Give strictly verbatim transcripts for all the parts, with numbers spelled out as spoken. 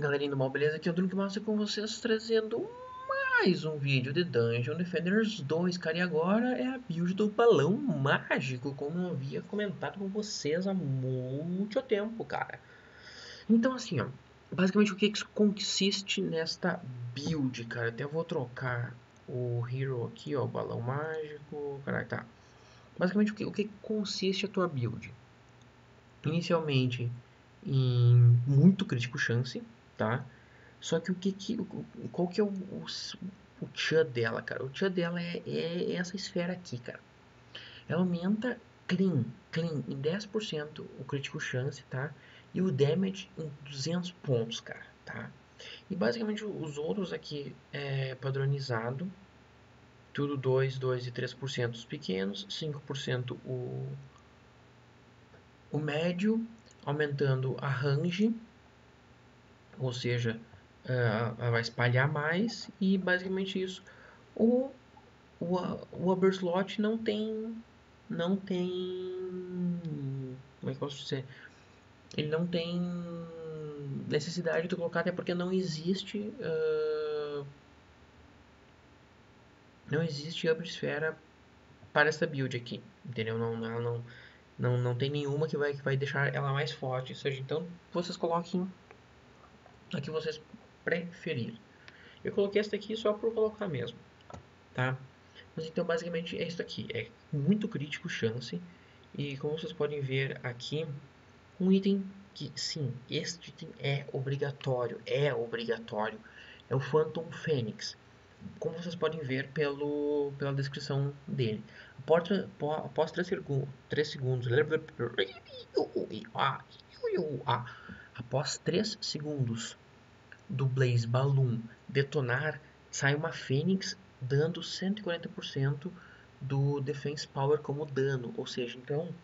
galerinha do mal, beleza? Aqui é o Drunkkmaster com vocês trazendo mais um vídeo de Dungeon Defenders dois, cara. E agora é a build do Balão Mágico, como eu havia comentado com vocês há muito tempo, cara. Então assim, ó, basicamente o que consiste nesta build, cara? Até vou trocar o hero aqui, ó, o Balão Mágico, cara, tá. Basicamente o que, o que consiste a tua build? Inicialmente em muito crítico chance, tá? Só que o que, que qual que é o, o, o tchan dela, cara? O tchan dela é, é essa esfera aqui, cara. Ela aumenta clean, clean em dez por cento o crítico chance, tá? E o damage em duzentos pontos, cara, tá? E basicamente os outros aqui é padronizado, tudo dois, dois e três por cento os pequenos, cinco por cento o o médio, aumentando a range, ou seja, uh, vai espalhar mais, e basicamente isso. O, o, o overslot não tem, não tem, como é que eu posso dizer, ele não tem necessidade de tu colocar, até porque não existe, uh, não existe upper esfera para essa build aqui, entendeu? Não, ela não... Não, não tem nenhuma que vai, que vai deixar ela mais forte. Ou seja, então vocês coloquem a que vocês preferirem. Eu coloquei essa aqui só por colocar mesmo, tá? Mas então basicamente é isso aqui. É muito crítico chance. E como vocês podem ver aqui, um item que sim, este item é obrigatório. É obrigatório. É o Phantom Fênix. Como vocês podem ver pelo, pela descrição dele. Após três segundos, após três segundos do Blaze Ballon detonar, sai uma Fênix dando cento e quarenta por cento do Defense Power como dano. Ou seja, então,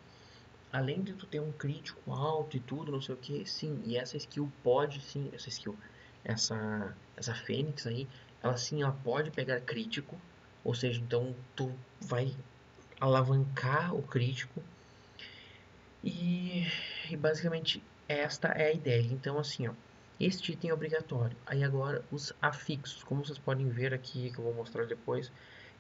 além de tu ter um crítico alto e tudo, não sei o que, sim, e essa skill pode sim, essa skill, essa, essa Fênix aí, ela sim, ela pode pegar crítico, ou seja, então tu vai alavancar o crítico e, e basicamente esta é a ideia. Então assim, ó, este item é obrigatório. Aí agora os afixos, como vocês podem ver aqui, que eu vou mostrar depois,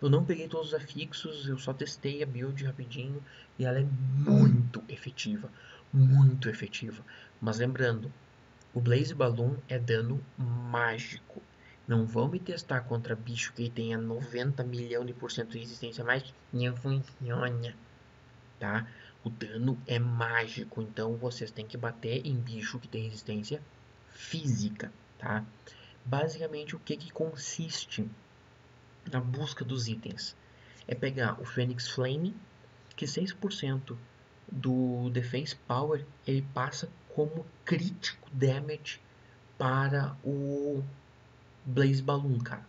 eu não peguei todos os afixos, eu só testei a build rapidinho e ela é muito efetiva, muito efetiva. Mas lembrando, o Blaze Ballon é dano mágico. Não vão me testar contra bicho que tenha noventa milhões de por cento de resistência, mas não funciona, tá? O dano é mágico, então vocês têm que bater em bicho que tem resistência física, tá? Basicamente, o que, que consiste na busca dos itens? É pegar o Phoenix Flame, que seis por cento do Defense Power, ele passa como crítico damage para o Blaze Ballon, cara.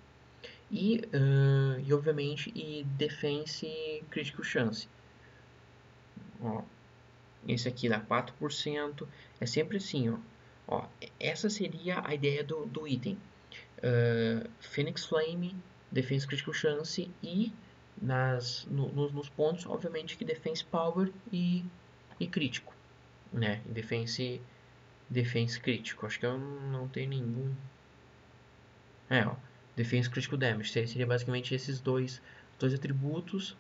E, uh, e obviamente, e Defense Critical Chance. Ó, esse aqui dá quatro por cento. É sempre assim, ó. Ó, essa seria a ideia do, do item. Uh, Phoenix Flame, Defense Critical Chance e nas, no, no, nos pontos, obviamente, que Defense Power e, e Crítico. Né? Defense, defense Crítico. Acho que eu não tenho nenhum... É, ó, Defense Critical Damage, seria, seria basicamente esses dois, dois atributos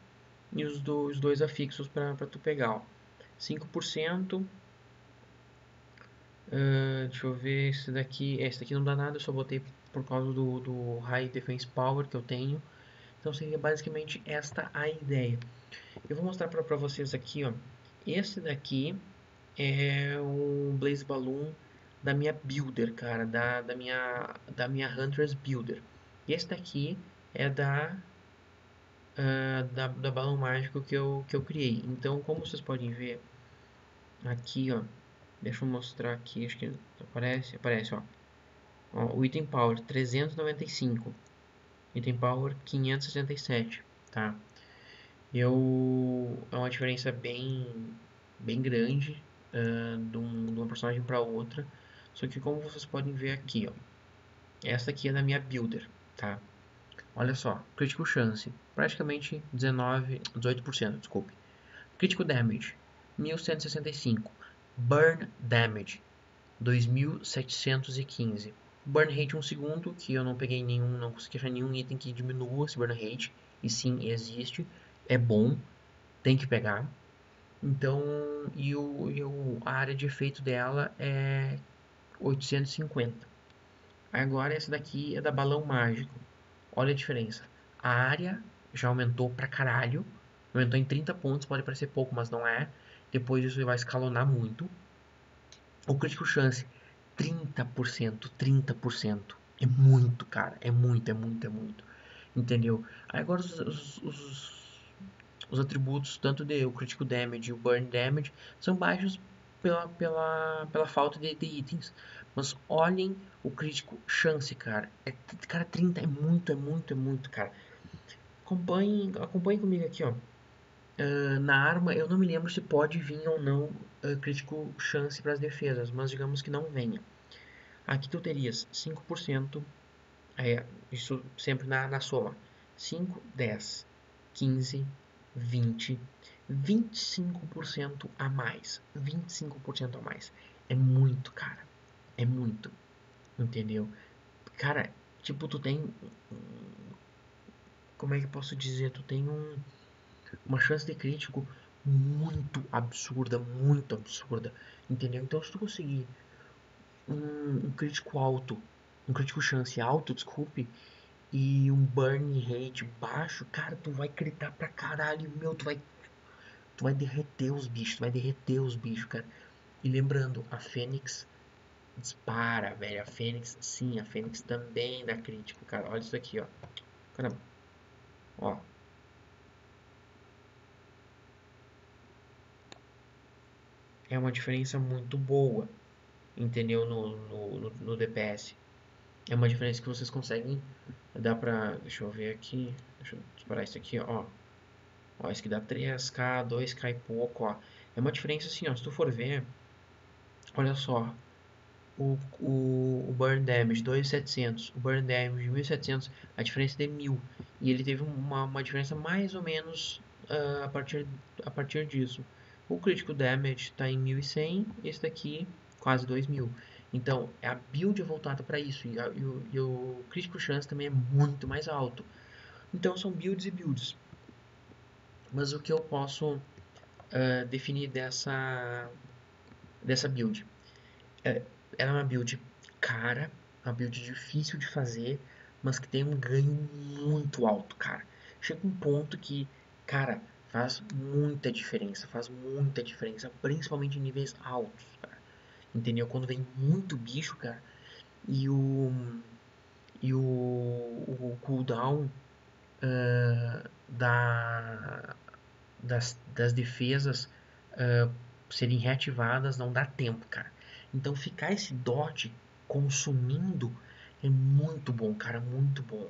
e os, do, os dois afixos para tu pegar, ó. cinco por cento, uh, deixa eu ver, esse daqui, esse daqui não dá nada, eu só botei por causa do, do High Defense Power que eu tenho. Então seria basicamente esta a ideia. Eu vou mostrar para vocês aqui, ó, esse daqui é o Blaze Ballon da minha builder, cara, da, da minha da minha Huntress builder. E esse daqui é da uh, da, da Balão Mágico que eu que eu criei. Então, como vocês podem ver aqui, ó, deixa eu mostrar aqui, acho que aparece, aparece, ó. Ó, o item power trezentos e noventa e cinco, item power quinhentos e sessenta e sete, tá? Eu é uma diferença bem bem grande uh, de, um, de uma personagem para outra. Só que como vocês podem ver aqui, ó, essa aqui é da minha builder, tá? Olha só, crítico chance, praticamente dezenove, dezoito por cento, desculpe. Crítico damage, mil cento e sessenta e cinco. Burn damage, dois mil setecentos e quinze. Burn Rate um segundo, que eu não peguei nenhum, não consegui achar nenhum item que diminua esse Burn Rate. E sim, existe. É bom. Tem que pegar. Então, e, o, e o, a área de efeito dela é oitocentos e cinquenta. Agora essa daqui é da Balão Mágico. Olha a diferença. A área já aumentou pra caralho. Aumentou em trinta pontos, pode parecer pouco, mas não é. Depois disso ele vai escalonar muito. O crítico chance, trinta por cento, trinta por cento. É muito, cara. É muito, é muito, é muito. Entendeu? Aí agora os, os, os, os atributos, tanto de o crítico damage e o burn damage, são baixos pela, pela, pela falta de, de itens. Mas olhem o crítico chance, cara. É, cara, trinta é muito, é muito, é muito, cara. Acompanhem, acompanhem comigo aqui, ó. Uh, na arma, eu não me lembro se pode vir ou não uh, crítico chance para as defesas, mas digamos que não venha. Aqui tu terias cinco por cento, é, isso sempre na, na soma, cinco, dez, quinze, vinte, vinte e cinco por cento a mais, vinte e cinco por cento a mais. É muito, cara, é muito, entendeu? Cara, tipo, tu tem, como é que eu posso dizer, tu tem um... uma chance de crítico muito absurda, muito absurda, entendeu? Então se tu conseguir um, um crítico alto, um crítico chance alto, desculpe, e um burn rate baixo, cara, tu vai gritar pra caralho, meu, tu vai, tu vai derreter os bichos, tu vai derreter os bichos, cara. E lembrando, a Fênix dispara, velho, a Fênix, sim, a Fênix também dá crítico, cara, olha isso aqui, ó, caramba, ó. É uma diferença muito boa, entendeu? No, no, no, no D P S. É uma diferença que vocês conseguem... Dá pra... Deixa eu ver aqui... Deixa eu disparar isso aqui, ó. Ó, isso aqui dá três K, dois K e pouco, ó. É uma diferença assim, ó. Se tu for ver... Olha só. O, o, o Burn Damage, dois mil e setecentos. O Burn Damage, mil e setecentos. A diferença de mil. E ele teve uma, uma diferença mais ou menos uh, a, partir, a partir disso. O crítico damage está em mil e cem, esse daqui quase dois mil. Então, a build é voltada para isso. E, a, e, o, e o crítico chance também é muito mais alto. Então, são builds e builds. Mas o que eu posso uh, definir dessa, dessa build? É, ela é uma build cara, uma build difícil de fazer, mas que tem um ganho muito alto, cara. Chega um ponto que, cara... Faz muita diferença, faz muita diferença, principalmente em níveis altos, cara. Entendeu? Quando vem muito bicho, cara, e o, e o, o cooldown uh, da, das, das defesas uh, serem reativadas não dá tempo, cara. Então ficar esse dot consumindo é muito bom, cara, muito bom.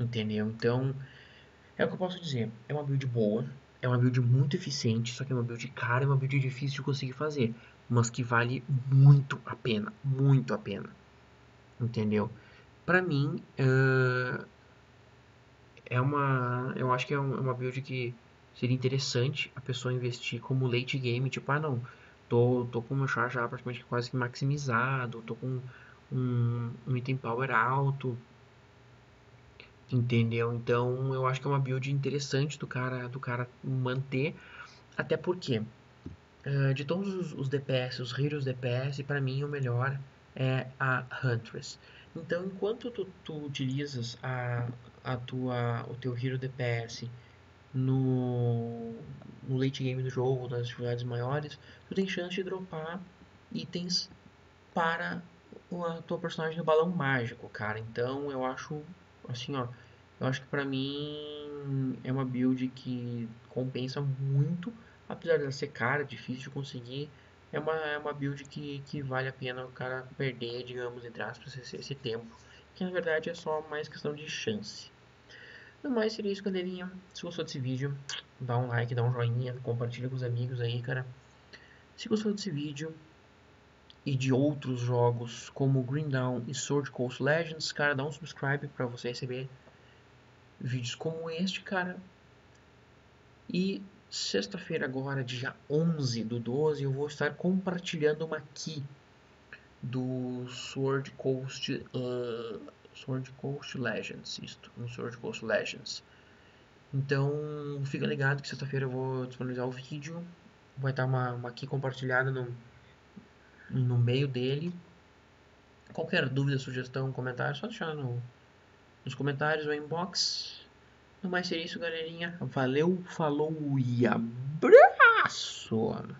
Entendeu? Então... É o que eu posso dizer, é uma build boa, é uma build muito eficiente, só que é uma build cara, é uma build difícil de conseguir fazer, mas que vale muito a pena, muito a pena, entendeu? Pra mim, uh, é uma, eu acho que é uma build que seria interessante a pessoa investir como late game, tipo, ah não, tô, tô com o meu char já praticamente quase que maximizado, tô com um, um item power alto... Entendeu? Então eu acho que é uma build interessante do cara, do cara manter. Até porque uh, de todos os, os D P S, os heroes D P S, pra mim o melhor é a Huntress. Então enquanto tu, tu utilizas a, a tua, o teu hero D P S no, no late game do jogo, nas dificuldades maiores, tu tem chance de dropar itens para a tua personagem no Balão Mágico, cara. Então eu acho... Assim, ó, eu acho que pra mim é uma build que compensa muito, apesar de ela ser cara, difícil de conseguir, é uma, é uma build que, que vale a pena o cara perder, digamos, entre aspas, esse, esse tempo, que na verdade é só mais questão de chance. No mais seria isso, galerinha. Se gostou desse vídeo, dá um like, dá um joinha, compartilha com os amigos aí, cara. Se gostou desse vídeo... E de outros jogos como Grim Dawn e Sword Coast Legends, cara, dá um subscribe pra você receber vídeos como este, cara. E sexta-feira agora, dia onze do doze, eu vou estar compartilhando uma key do Sword Coast, uh, Sword Coast Legends, isto, no Sword Coast Legends. Então, fica ligado que sexta-feira eu vou disponibilizar o vídeo, vai estar uma, uma aqui compartilhada no, no meio dele. Qualquer dúvida, sugestão, comentário, só deixar no, nos comentários ou inbox. No mais seria isso, galerinha. Valeu, falou e abraço!